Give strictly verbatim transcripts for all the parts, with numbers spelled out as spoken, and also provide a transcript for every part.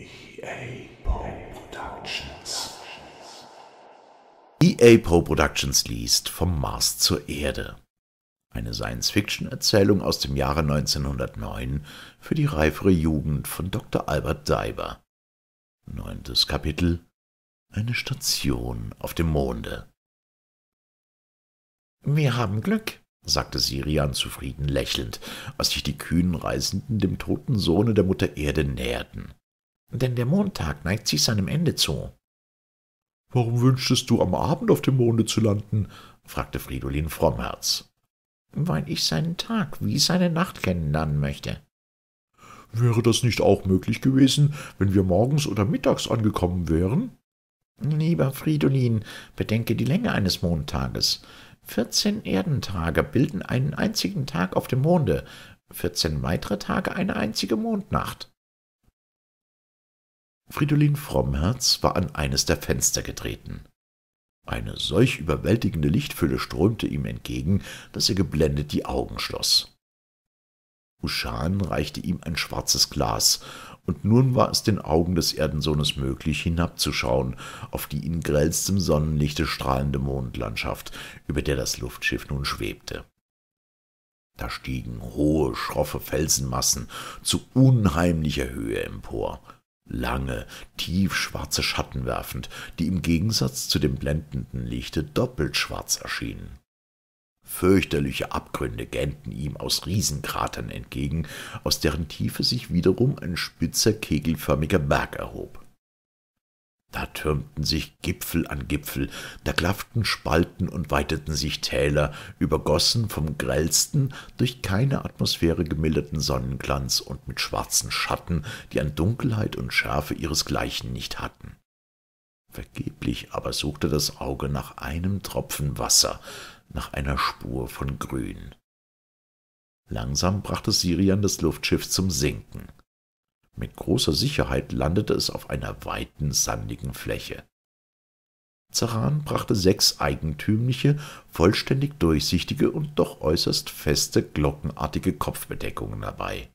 E A. Poe Productions. E A. Poe Productions liest Vom Mars zur Erde. Eine Science-Fiction-Erzählung aus dem Jahre neunzehnhundertneun für die reifere Jugend von Doktor Albert Daiber. Neuntes Kapitel: Eine Station auf dem Monde. »Wir haben Glück«, sagte Sirian zufrieden lächelnd, als sich die kühnen Reisenden dem toten Sohne der Mutter Erde näherten. »Denn der Montag neigt sich seinem Ende zu.« »Warum wünschtest du, am Abend auf dem Monde zu landen?« fragte Fridolin Frommherz. »Weil ich seinen Tag wie seine Nacht kennenlernen möchte.« »Wäre das nicht auch möglich gewesen, wenn wir morgens oder mittags angekommen wären?« »Lieber Fridolin, bedenke die Länge eines Mondtages. Vierzehn Erdentage bilden einen einzigen Tag auf dem Monde, vierzehn weitere Tage eine einzige Mondnacht.« Fridolin Frommherz war an eines der Fenster getreten. Eine solch überwältigende Lichtfülle strömte ihm entgegen, dass er geblendet die Augen schloss. Uschan reichte ihm ein schwarzes Glas, und nun war es den Augen des Erdensohnes möglich, hinabzuschauen auf die in grellstem Sonnenlichte strahlende Mondlandschaft, über der das Luftschiff nun schwebte. Da stiegen hohe, schroffe Felsenmassen zu unheimlicher Höhe empor, lange, tiefschwarze Schatten werfend, die im Gegensatz zu dem blendenden Lichte doppelt schwarz erschienen. Fürchterliche Abgründe gähnten ihm aus Riesenkratern entgegen, aus deren Tiefe sich wiederum ein spitzer, kegelförmiger Berg erhob. Da türmten sich Gipfel an Gipfel, da klafften Spalten und weiteten sich Täler, übergossen vom grellsten, durch keine Atmosphäre gemilderten Sonnenglanz und mit schwarzen Schatten, die an Dunkelheit und Schärfe ihresgleichen nicht hatten. Vergeblich aber suchte das Auge nach einem Tropfen Wasser, nach einer Spur von Grün. Langsam brachte Sirian das Luftschiff zum Sinken. Mit großer Sicherheit landete es auf einer weiten, sandigen Fläche. Zaran brachte sechs eigentümliche, vollständig durchsichtige und doch äußerst feste, glockenartige Kopfbedeckungen herbei.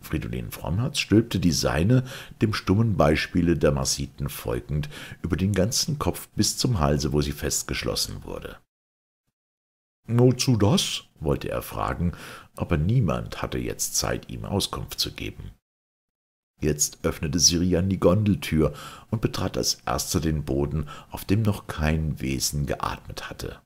Fridolin Frommherz stülpte die seine, dem stummen Beispiele der Marsiten folgend, über den ganzen Kopf bis zum Halse, wo sie festgeschlossen wurde. »Wozu das?« wollte er fragen, aber niemand hatte jetzt Zeit, ihm Auskunft zu geben. Jetzt öffnete Sirian die Gondeltür und betrat als erster den Boden, auf dem noch kein Wesen geatmet hatte.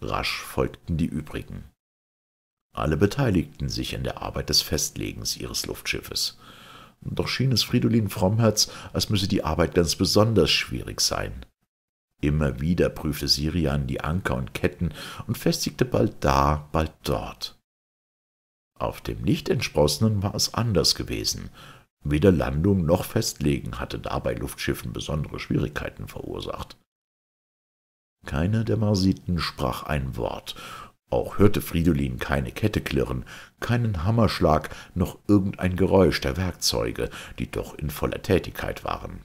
Rasch folgten die übrigen. Alle beteiligten sich an der Arbeit des Festlegens ihres Luftschiffes. Doch schien es Fridolin Frommherz, als müsse die Arbeit ganz besonders schwierig sein. Immer wieder prüfte Sirian die Anker und Ketten und festigte bald da, bald dort. Auf dem nicht entsprossenen war es anders gewesen. Weder Landung noch Festlegen hatte dabei Luftschiffen besondere Schwierigkeiten verursacht. Keiner der Marsiten sprach ein Wort. Auch hörte Fridolin keine Kette klirren, keinen Hammerschlag, noch irgendein Geräusch der Werkzeuge, die doch in voller Tätigkeit waren.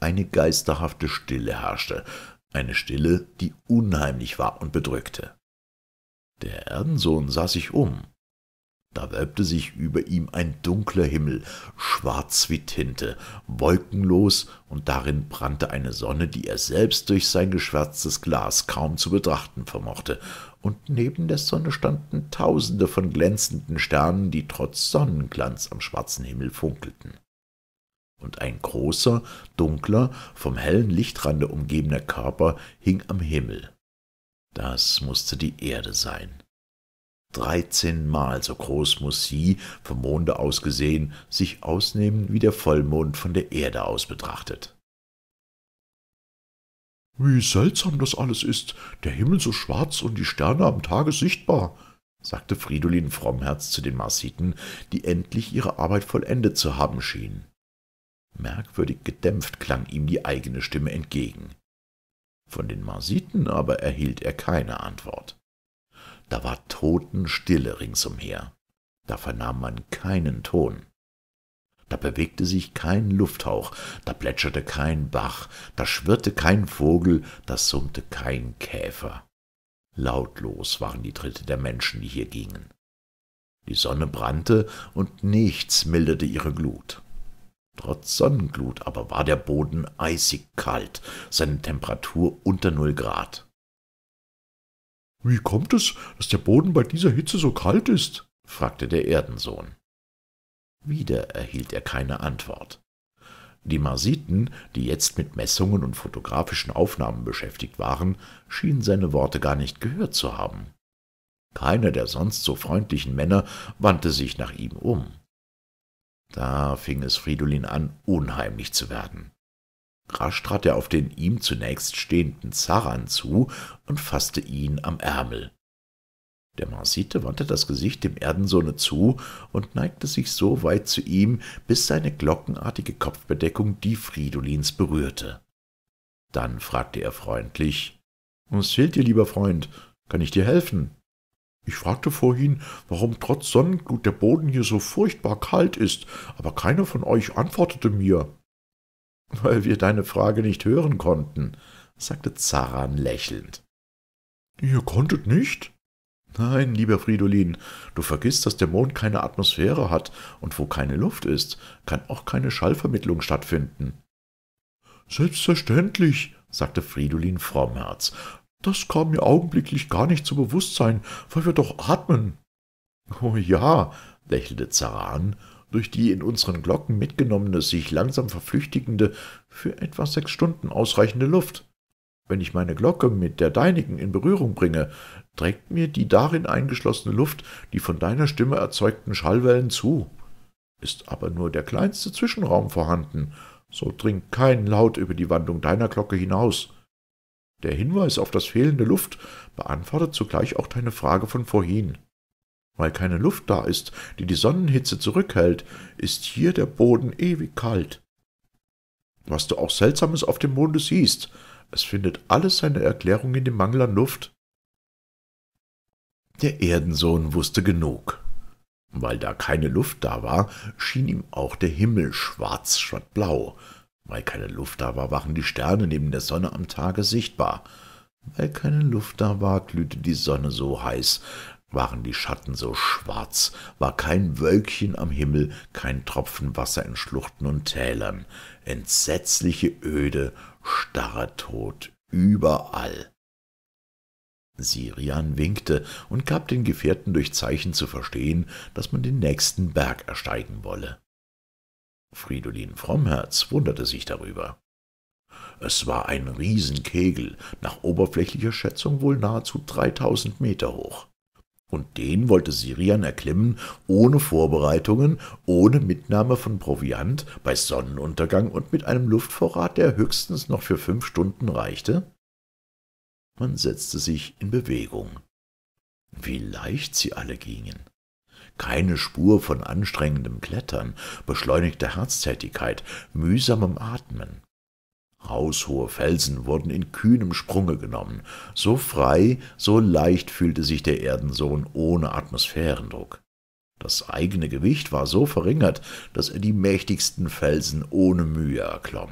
Eine geisterhafte Stille herrschte, eine Stille, die unheimlich war und bedrückte. Der Erdensohn sah sich um. Da wölbte sich über ihm ein dunkler Himmel, schwarz wie Tinte, wolkenlos, und darin brannte eine Sonne, die er selbst durch sein geschwärztes Glas kaum zu betrachten vermochte, und neben der Sonne standen Tausende von glänzenden Sternen, die trotz Sonnenglanz am schwarzen Himmel funkelten. Und ein großer, dunkler, vom hellen Lichtrande umgebener Körper hing am Himmel. Das musste die Erde sein. Dreizehnmal so groß muß sie, vom Monde aus gesehen, sich ausnehmen, wie der Vollmond von der Erde aus betrachtet. »Wie seltsam das alles ist, der Himmel so schwarz und die Sterne am Tage sichtbar«, sagte Fridolin Frommherz zu den Marsiten, die endlich ihre Arbeit vollendet zu haben schienen. Merkwürdig gedämpft klang ihm die eigene Stimme entgegen. Von den Marsiten aber erhielt er keine Antwort. Da war Totenstille ringsumher. Da vernahm man keinen Ton. Da bewegte sich kein Lufthauch, da plätscherte kein Bach, da schwirrte kein Vogel, da summte kein Käfer. Lautlos waren die Tritte der Menschen, die hier gingen. Die Sonne brannte, und nichts milderte ihre Glut. Trotz Sonnenglut aber war der Boden eisig kalt, seine Temperatur unter null Grad. »Wie kommt es, dass der Boden bei dieser Hitze so kalt ist?« fragte der Erdensohn. Wieder erhielt er keine Antwort. Die Marsiten, die jetzt mit Messungen und fotografischen Aufnahmen beschäftigt waren, schienen seine Worte gar nicht gehört zu haben. Keiner der sonst so freundlichen Männer wandte sich nach ihm um. Da fing es Fridolin an, unheimlich zu werden. Rasch trat er auf den ihm zunächst stehenden Zaran zu und faßte ihn am Ärmel. Der Marsite wandte das Gesicht dem Erdensohne zu und neigte sich so weit zu ihm, bis seine glockenartige Kopfbedeckung die Fridolins berührte. Dann fragte er freundlich, »Was fehlt dir, lieber Freund? Kann ich dir helfen?« »Ich fragte vorhin, warum trotz Sonnenglut der Boden hier so furchtbar kalt ist, aber keiner von euch antwortete mir.« »Weil wir deine Frage nicht hören konnten«, sagte Zaran lächelnd. »Ihr konntet nicht?« »Nein, lieber Fridolin, du vergisst, dass der Mond keine Atmosphäre hat, und wo keine Luft ist, kann auch keine Schallvermittlung stattfinden.« »Selbstverständlich«, sagte Fridolin Frommherz. »Das kam mir augenblicklich gar nicht zu Bewusstsein, weil wir doch atmen.« »Oh ja«, lächelte Zaran, durch die in unseren Glocken mitgenommene, sich langsam verflüchtigende, für etwa sechs Stunden ausreichende Luft. »Wenn ich meine Glocke mit der deinigen in Berührung bringe, trägt mir die darin eingeschlossene Luft die von deiner Stimme erzeugten Schallwellen zu. Ist aber nur der kleinste Zwischenraum vorhanden, so dringt kein Laut über die Wandung deiner Glocke hinaus. Der Hinweis auf das fehlende Luft beantwortet zugleich auch deine Frage von vorhin. Weil keine Luft da ist, die die Sonnenhitze zurückhält, ist hier der Boden ewig kalt. Was du auch Seltsames auf dem Monde siehst, es findet alles seine Erklärung in dem Mangel an Luft.« Der Erdensohn wusste genug. Weil da keine Luft da war, schien ihm auch der Himmel schwarz statt blau. Weil keine Luft da war, waren die Sterne neben der Sonne am Tage sichtbar. Weil keine Luft da war, glühte die Sonne so heiß, waren die Schatten so schwarz, war kein Wölkchen am Himmel, kein Tropfen Wasser in Schluchten und Tälern. Entsetzliche Öde, starrer Tod, überall. Sirian winkte und gab den Gefährten durch Zeichen zu verstehen, dass man den nächsten Berg ersteigen wolle. Fridolin Frommherz wunderte sich darüber. Es war ein Riesenkegel, nach oberflächlicher Schätzung wohl nahezu dreitausend Meter hoch. Und den wollte Sirian erklimmen, ohne Vorbereitungen, ohne Mitnahme von Proviant, bei Sonnenuntergang und mit einem Luftvorrat, der höchstens noch für fünf Stunden reichte? Man setzte sich in Bewegung. Wie leicht sie alle gingen! Keine Spur von anstrengendem Klettern, beschleunigter Herztätigkeit, mühsamem Atmen. Haushohe Felsen wurden in kühnem Sprunge genommen. So frei, so leicht fühlte sich der Erdensohn ohne Atmosphärendruck. Das eigene Gewicht war so verringert, dass er die mächtigsten Felsen ohne Mühe erklomm.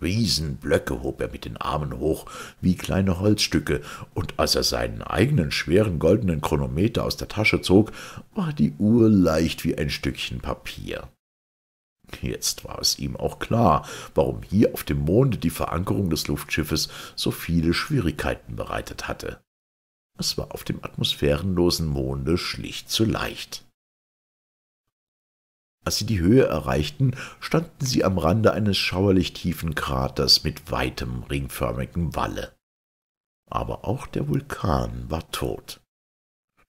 Riesenblöcke hob er mit den Armen hoch, wie kleine Holzstücke, und als er seinen eigenen schweren goldenen Chronometer aus der Tasche zog, war die Uhr leicht wie ein Stückchen Papier. Jetzt war es ihm auch klar, warum hier auf dem Monde die Verankerung des Luftschiffes so viele Schwierigkeiten bereitet hatte. Es war auf dem atmosphärenlosen Monde schlicht zu leicht. Als sie die Höhe erreichten, standen sie am Rande eines schauerlich tiefen Kraters mit weitem, ringförmigem Walle. Aber auch der Vulkan war tot.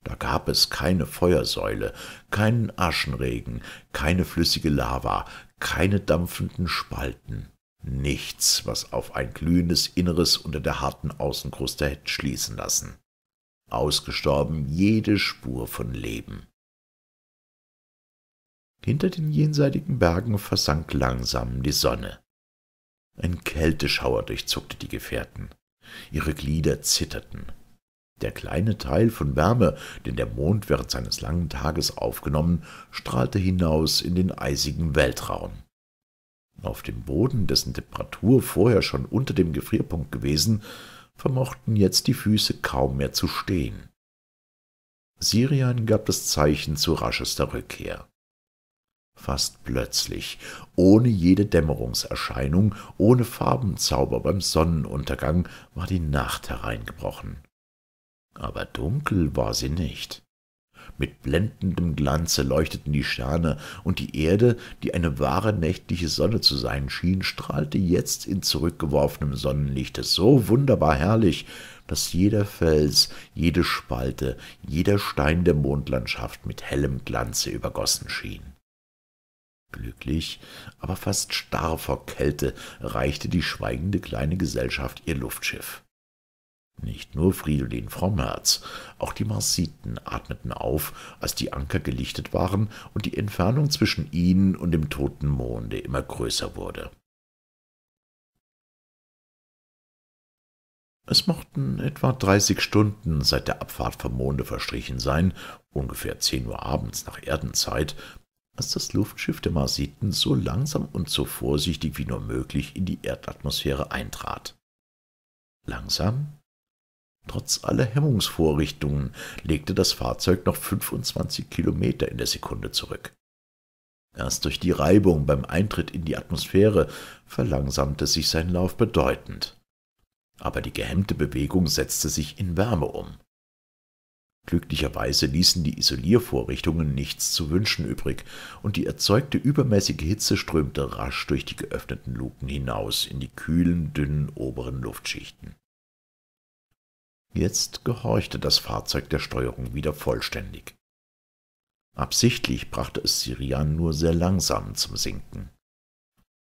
Da gab es keine Feuersäule, keinen Aschenregen, keine flüssige Lava, keine dampfenden Spalten, nichts, was auf ein glühendes Inneres unter der harten Außenkruste hätte schließen lassen. Ausgestorben jede Spur von Leben. Hinter den jenseitigen Bergen versank langsam die Sonne. Ein Kälteschauer durchzuckte die Gefährten. Ihre Glieder zitterten. Der kleine Teil von Wärme, den der Mond während seines langen Tages aufgenommen, strahlte hinaus in den eisigen Weltraum. Auf dem Boden, dessen Temperatur vorher schon unter dem Gefrierpunkt gewesen, vermochten jetzt die Füße kaum mehr zu stehen. Sirian gab das Zeichen zu raschester Rückkehr. fast plötzlich, ohne jede Dämmerungserscheinung, ohne Farbenzauber beim Sonnenuntergang, war die Nacht hereingebrochen. Aber dunkel war sie nicht. Mit blendendem Glanze leuchteten die Sterne, und die Erde, die eine wahre nächtliche Sonne zu sein schien, strahlte jetzt in zurückgeworfenem Sonnenlichte so wunderbar herrlich, dass jeder Fels, jede Spalte, jeder Stein der Mondlandschaft mit hellem Glanze übergossen schien. Glücklich, aber fast starr vor Kälte, erreichte die schweigende kleine Gesellschaft ihr Luftschiff. Nicht nur Fridolin Frommherz, auch die Marsiten atmeten auf, als die Anker gelichtet waren und die Entfernung zwischen ihnen und dem toten Monde immer größer wurde. Es mochten etwa dreißig Stunden seit der Abfahrt vom Monde verstrichen sein, ungefähr zehn Uhr abends nach Erdenzeit, als das Luftschiff der Marsiten so langsam und so vorsichtig wie nur möglich in die Erdatmosphäre eintrat. Langsam, trotz aller Hemmungsvorrichtungen, legte das Fahrzeug noch fünfundzwanzig Kilometer in der Sekunde zurück. Erst durch die Reibung beim Eintritt in die Atmosphäre verlangsamte sich sein Lauf bedeutend, aber die gehemmte Bewegung setzte sich in Wärme um. Glücklicherweise ließen die Isoliervorrichtungen nichts zu wünschen übrig, und die erzeugte übermäßige Hitze strömte rasch durch die geöffneten Luken hinaus in die kühlen, dünnen oberen Luftschichten. Jetzt gehorchte das Fahrzeug der Steuerung wieder vollständig. Absichtlich brachte es Sirian nur sehr langsam zum Sinken.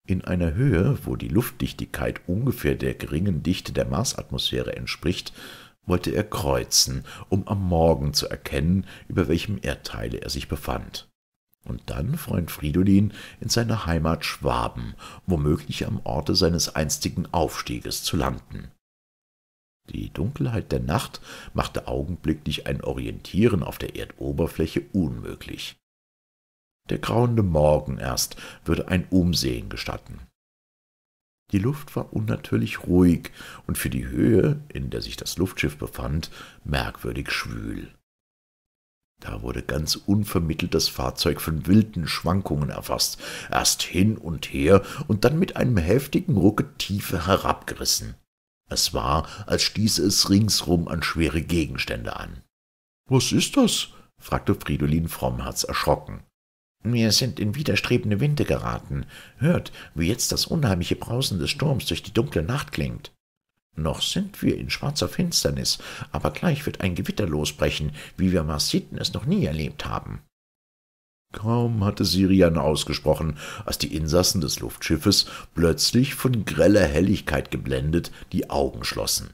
In einer Höhe, wo die Luftdichtigkeit ungefähr der geringen Dichte der Marsatmosphäre entspricht, wollte er kreuzen, um am Morgen zu erkennen, über welchem Erdteile er sich befand, und dann, Freund Fridolin, in seine Heimat Schwaben, womöglich am Orte seines einstigen Aufstieges zu landen. Die Dunkelheit der Nacht machte augenblicklich ein Orientieren auf der Erdoberfläche unmöglich. Der grauende Morgen erst würde ein Umsehen gestatten. Die Luft war unnatürlich ruhig und für die Höhe, in der sich das Luftschiff befand, merkwürdig schwül. Da wurde ganz unvermittelt das Fahrzeug von wilden Schwankungen erfasst, erst hin und her und dann mit einem heftigen Rucke tiefer herabgerissen. Es war, als stieße es ringsrum an schwere Gegenstände an. »Was ist das?« fragte Fridolin Frommherz erschrocken. »Wir sind in widerstrebende Winde geraten. Hört, wie jetzt das unheimliche Brausen des Sturms durch die dunkle Nacht klingt. Noch sind wir in schwarzer Finsternis, aber gleich wird ein Gewitter losbrechen, wie wir Marsiten es noch nie erlebt haben.« Kaum hatte Sirian ausgesprochen, als die Insassen des Luftschiffes, plötzlich von greller Helligkeit geblendet, die Augen schlossen.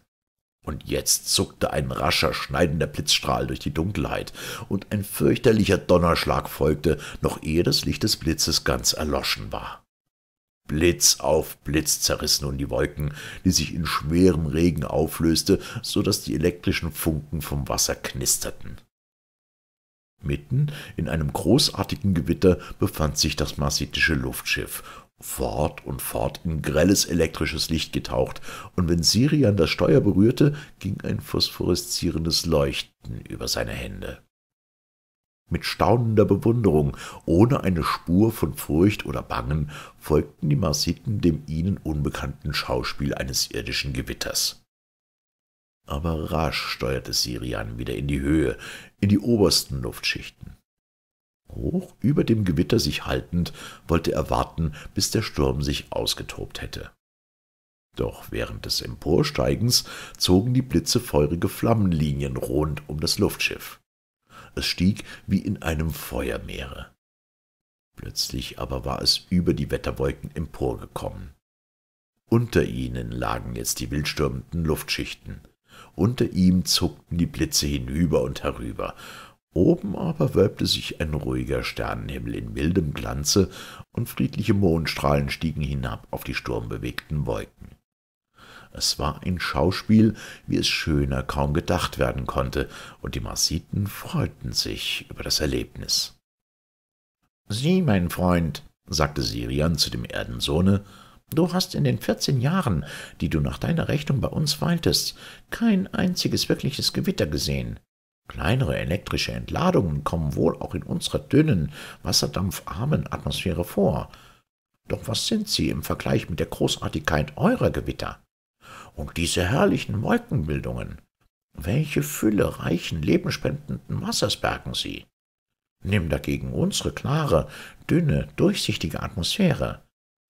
Und jetzt zuckte ein rascher, schneidender Blitzstrahl durch die Dunkelheit, und ein fürchterlicher Donnerschlag folgte, noch ehe das Licht des Blitzes ganz erloschen war. Blitz auf Blitz zerrissen nun die Wolken, die sich in schwerem Regen auflöste, so dass die elektrischen Funken vom Wasser knisterten. Mitten in einem großartigen Gewitter befand sich das marsitische Luftschiff, fort und fort in grelles elektrisches Licht getaucht, und wenn Sirian das Steuer berührte, ging ein phosphoreszierendes Leuchten über seine Hände. Mit staunender Bewunderung, ohne eine Spur von Furcht oder Bangen, folgten die Marsiten dem ihnen unbekannten Schauspiel eines irdischen Gewitters. Aber rasch steuerte Sirian wieder in die Höhe, in die obersten Luftschichten. Hoch über dem Gewitter sich haltend, wollte er warten, bis der Sturm sich ausgetobt hätte. Doch während des Emporsteigens zogen die Blitze feurige Flammenlinien rund um das Luftschiff. Es stieg wie in einem Feuermeere. Plötzlich aber war es über die Wetterwolken emporgekommen. Unter ihnen lagen jetzt die wildstürmenden Luftschichten. Unter ihm zuckten die Blitze hinüber und herüber. Oben aber wölbte sich ein ruhiger Sternenhimmel in mildem Glanze, und friedliche Mondstrahlen stiegen hinab auf die sturmbewegten Wolken. Es war ein Schauspiel, wie es schöner kaum gedacht werden konnte, und die Marsiten freuten sich über das Erlebnis. »Sieh, mein Freund«, sagte Sirian zu dem Erdensohne, »du hast in den vierzehn Jahren, die du nach deiner Rechnung bei uns weiltest, kein einziges wirkliches Gewitter gesehen. Kleinere elektrische Entladungen kommen wohl auch in unserer dünnen, wasserdampfarmen Atmosphäre vor. Doch was sind sie im Vergleich mit der Großartigkeit eurer Gewitter? Und diese herrlichen Wolkenbildungen! Welche Fülle reichen, lebenspendenden Wassers bergen sie? Nimm dagegen unsere klare, dünne, durchsichtige Atmosphäre.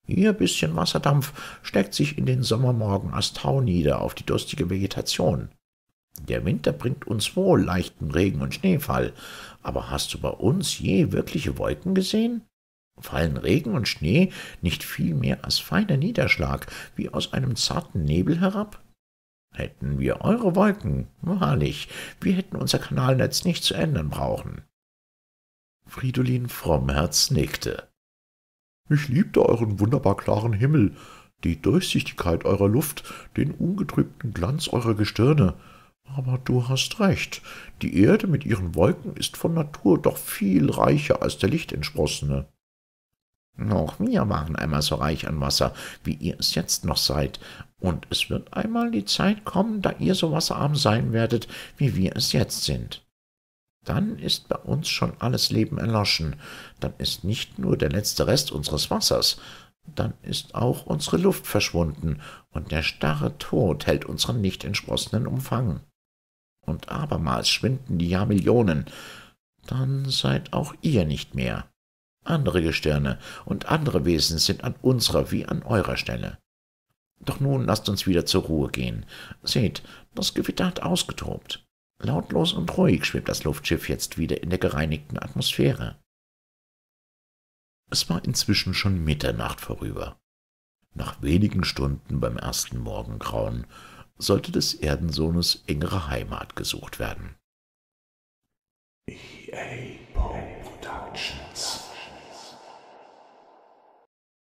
Ihr bisschen Wasserdampf steckt sich in den Sommermorgen als Tau nieder auf die durstige Vegetation. Der Winter bringt uns wohl leichten Regen und Schneefall, aber hast du bei uns je wirkliche Wolken gesehen? Fallen Regen und Schnee nicht viel mehr als feiner Niederschlag, wie aus einem zarten Nebel herab? Hätten wir eure Wolken, wahrlich, wir hätten unser Kanalnetz nicht zu ändern brauchen.« Fridolin Frommherz nickte. »Ich liebte euren wunderbar klaren Himmel, die Durchsichtigkeit eurer Luft, den ungetrübten Glanz eurer Gestirne. Aber du hast recht, die Erde mit ihren Wolken ist von Natur doch viel reicher als der Lichtentsprossene.« »Auch wir waren einmal so reich an Wasser, wie ihr es jetzt noch seid, und es wird einmal die Zeit kommen, da ihr so wasserarm sein werdet, wie wir es jetzt sind. Dann ist bei uns schon alles Leben erloschen, dann ist nicht nur der letzte Rest unseres Wassers, dann ist auch unsere Luft verschwunden, und der starre Tod hält unseren nicht entsprossenen Umfang. Und abermals schwinden die Jahrmillionen, dann seid auch ihr nicht mehr. Andere Gestirne und andere Wesen sind an unserer wie an eurer Stelle. Doch nun lasst uns wieder zur Ruhe gehen. Seht, das Gewitter hat ausgetobt. Lautlos und ruhig schwebt das Luftschiff jetzt wieder in der gereinigten Atmosphäre.« Es war inzwischen schon Mitternacht vorüber. Nach wenigen Stunden beim ersten Morgengrauen sollte des Erdensohnes engere Heimat gesucht werden. E A. Poe Productions.